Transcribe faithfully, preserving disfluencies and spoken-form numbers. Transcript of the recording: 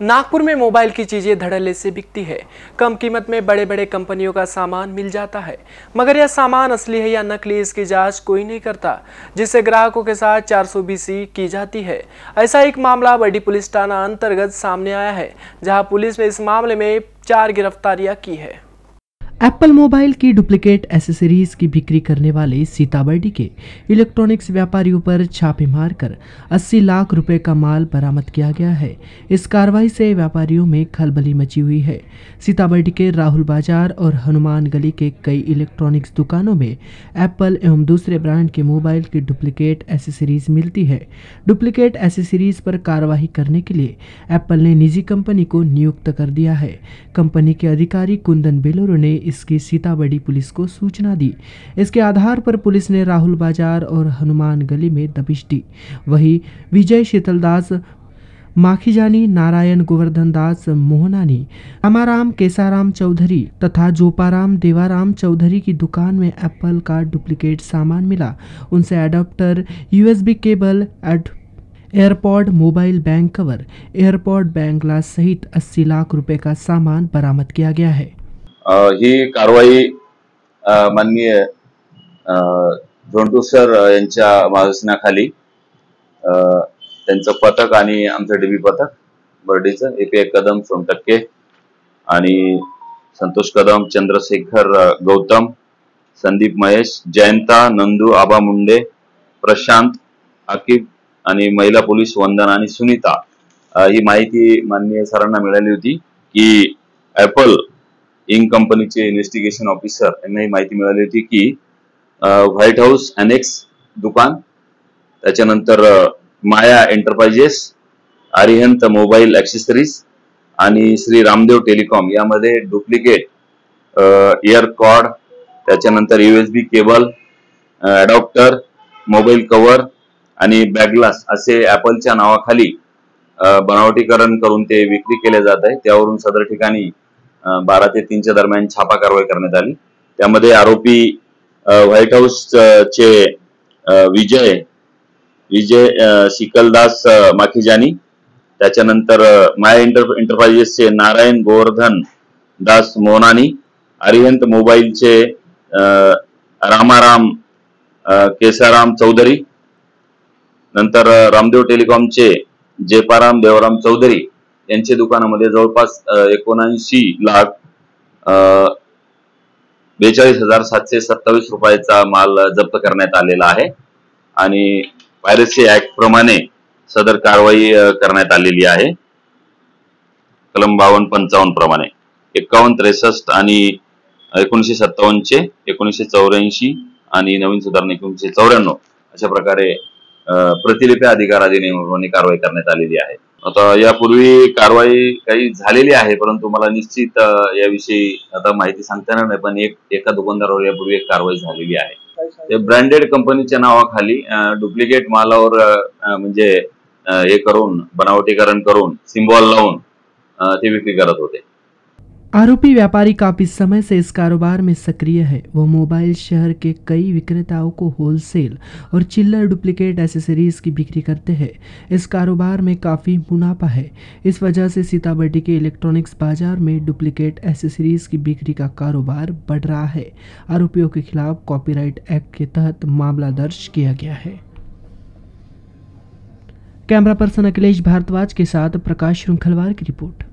नागपुर में मोबाइल की चीज़ें धड़ल्ले से बिकती है। कम कीमत में बड़े बड़े कंपनियों का सामान मिल जाता है, मगर यह सामान असली है या नकली इसकी जांच कोई नहीं करता, जिससे ग्राहकों के साथ चार सौ बीस की जाती है। ऐसा एक मामला बड़ी पुलिस थाना अंतर्गत सामने आया है, जहां पुलिस ने इस मामले में चार गिरफ्तारियां की है। एप्पल मोबाइल की डुप्लीकेट एसेसरीज की बिक्री करने वाले सीताबर्डी के इलेक्ट्रॉनिक्स व्यापारियों पर छापे मारकर अस्सी लाख रुपए का माल बरामद किया गया है। इस कार्रवाई से व्यापारियों में खलबली मची हुई है। सीताबर्डी के राहुल बाजार और हनुमान गली के कई इलेक्ट्रॉनिक्स दुकानों में एप्पल एवं दूसरे ब्रांड के मोबाइल की डुप्लीकेट एसेसरीज मिलती है। डुप्लीकेट एसेसरीज पर कार्रवाई करने के लिए एप्पल ने निजी कंपनी को नियुक्त कर दिया है। कंपनी के अधिकारी कुंदन बेलूर ने इसकी सीताबर्डी पुलिस को सूचना दी। इसके आधार पर पुलिस ने राहुल बाजार और हनुमान गली में दबिश दी। वहीं विजय शीतलदास माखीजानी, नारायण गोवर्धनदास मोहनानी, अमाराम केसाराम चौधरी तथा जोपाराम देवाराम चौधरी की दुकान में एप्पल का डुप्लीकेट सामान मिला। उनसे एडाप्टर, यूएसबी केबल, एड AirPod, mobile bank cover, AirPod bank glass सहित अस्सी लाख रुपए का सामान बरामद किया गया है। आ, ही कारवाई माननीय झोंडू सर यांच्या मार्गदर्शनाखाली त्यांचं पथक आणि आमचं डीबी पथक बर्डीचं ए कदम सोन टक्के आणि संतोष कदम, चंद्रशेखर गौतम, संदीप महेश, जयंता, नंदू आबा मुंडे, प्रशांत आकिब आणि महिला पोलीस वंदना आणि सुनीता, ही माहिती माननीय सरांना मिळाली होती की ॲपल इन कंपनीचे इन्व्हेस्टिगेशन ऑफिसर यांना ही माहिती मिळाली होती की व्हाईट हाऊस अनेक्स दुकान, त्याच्यानंतर Maya enterprises, Arihant mobile accessories आणि श्री रामदेव टेलिकॉम यामध्ये डुप्लिकेट इयर कॉर्ड, त्याच्यानंतर USB cable, adapter, mobile cover आणि बॅगलास असे ॲपलच्या नावाखाली बनावटीकरण करून ते विक्री केले जात आहे। त्यावरून सदर ठिकाणी बारह ते तीन दरमियान छापा कारवाई करण्यात आली। त्यामध्ये आरोपी व्हाईट हाऊस चे विजय विजय शिकलदास माखीजानी, त्याच्यानंतर माय एंटर एंटरप्राइजेस चे नारायण गोवर्धन दास मोहनानी, अरिहंत मोबाइल चे रामाराम केसाराम चौधरी, नंतर रामदेव टेलिकॉम चे जयपाराम देवराम चौधरी यांच्या दुकानामध्ये जवळपास एकोणऐंशी लाख बेचाळीस हजार सातशे सत्तावीस रुपयाचा माल जप्त करण्यात आलेला आहे आणि पायरेसी ऍक्ट प्रमाणे सदर कारवाई करण्यात आलेली आहे। कलम बावन पंचावन्न प्रमाणे एक्कावन्न त्रेसष्ट आणि एकोणीसशे सत्तावन्न चे, एकोणीसशे चौऱ्याऐंशी आणि नवीन सुधारणा एकोणीसशे चौऱ्याण्णव अशा प्रकारे प्रतिलिपी अधिकार अधिनियमाप्रमाणे कारवाई करण्यात आलेली आहे। आता यापूर्वी कारवाई काही झालेली आहे, परंतु मला निश्चित याविषयी आता माहिती सांगता येणार नाही, पण एक एका दुकानदारावर यापूर्वी एक कारवाई झालेली आहे। ते ब्रँडेड कंपनीच्या नावाखाली डुप्लिकेट मालावर म्हणजे हे करून बनावटीकरण करून सिम्बॉल लावून ते विक्री करत होते। आरोपी व्यापारी काफी समय से इस कारोबार में सक्रिय है। वह मोबाइल शहर के कई विक्रेताओं को होलसेल और चिल्लर डुप्लीकेट एसेसरीज की बिक्री करते हैं। इस कारोबार में काफ़ी मुनाफा है। इस वजह से सीताबर्डी के इलेक्ट्रॉनिक्स बाजार में डुप्लीकेट एसेसरीज की बिक्री का कारोबार बढ़ रहा है। आरोपियों के खिलाफ कॉपीराइट एक्ट के तहत मामला दर्ज किया गया है। कैमरा पर्सन अखिलेश भारद्वाज के साथ प्रकाश श्रृंखलवार की रिपोर्ट।